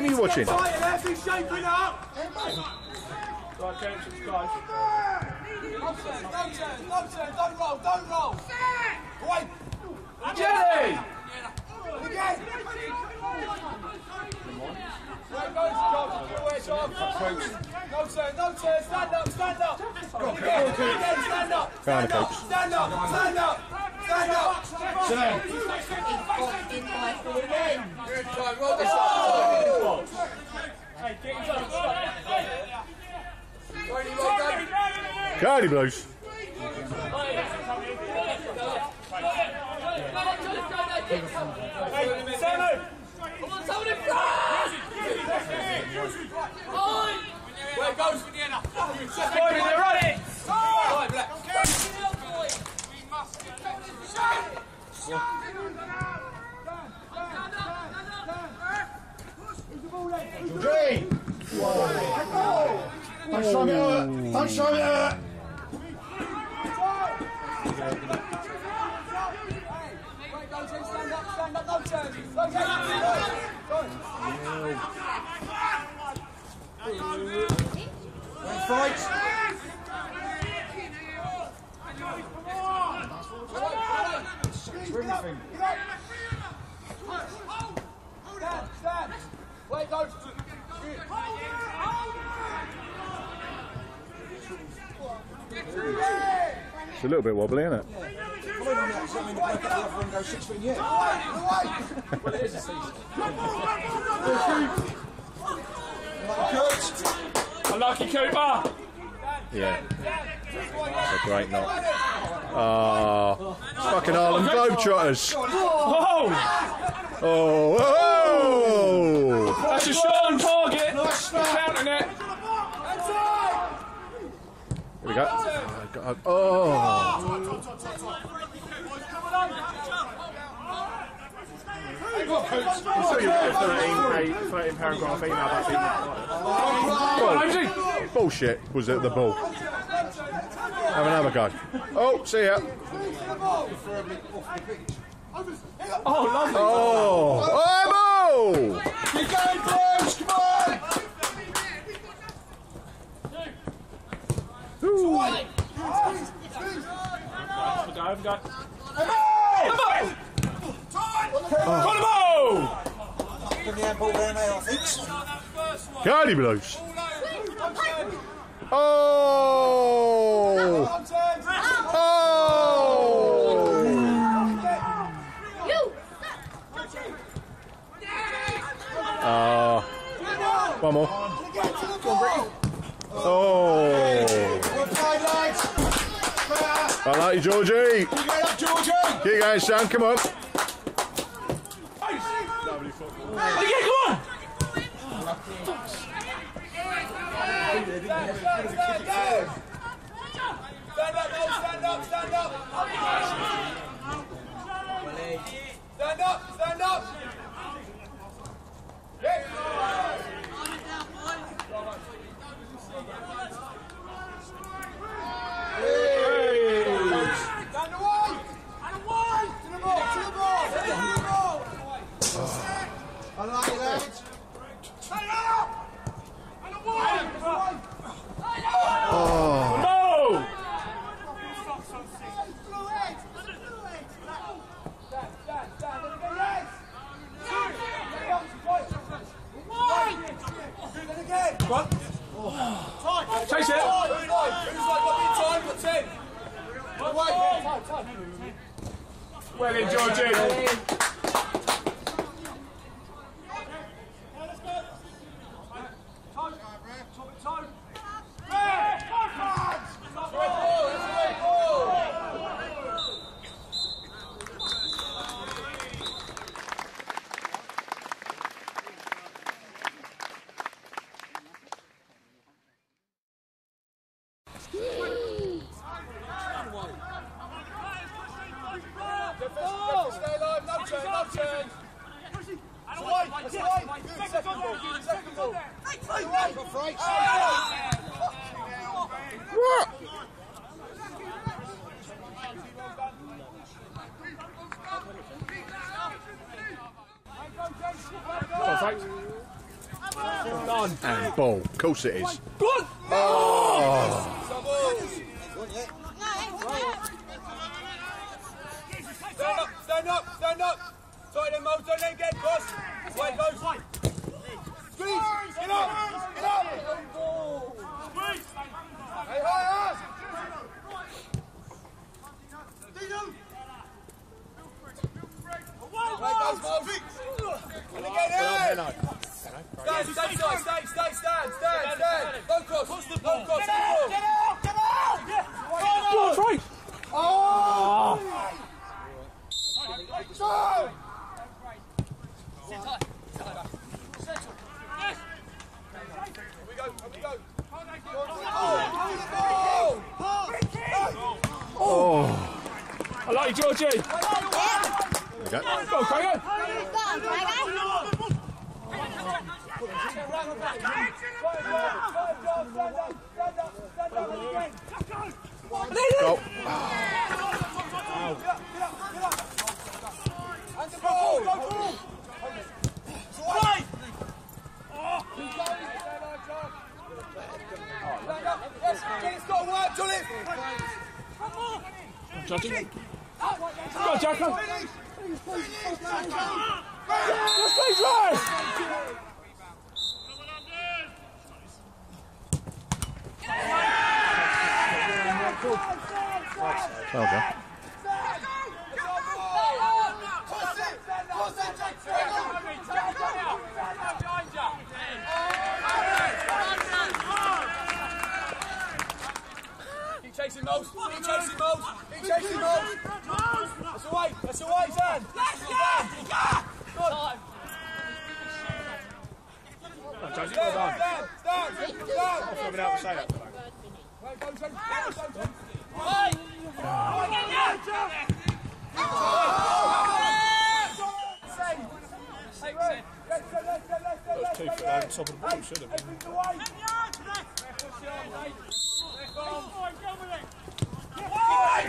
game are you watching? Don't roll, don't roll. Wait. Jenny! Go, Blues. It's a little bit wobbly, isn't it? Unlucky Cooper! Yeah. That's a great knock. Oh, it's fucking Harlem Globetrotters. Oh! Oh! Oh! That's a shot on target! Counting it! Here we go. Oh! God. Oh. Bullshit was at the ball. Have another go. Oh, see ya. Oh, lovely. Oh! You're going, Bruce! Come on! Cardi Blues. Oh! Oh! One more. Oh! I like you, Georgie. Keep going, Sam. Come on. Yeah, come on. Stand up. Well in, Georgie. on. And ball. Of course it is. Good. Oh. Stand up, stand up, stand up. Tight them arms, don't let him get boss. Wide goes. Squeeze. Get up. Get up. Squeeze. Hey, high up. Stand. Don't cross. Get out. Try. Go. Sit tight. Here we go. Oh. I like you, Georgie. Go, Craig. Go. Go, Jack.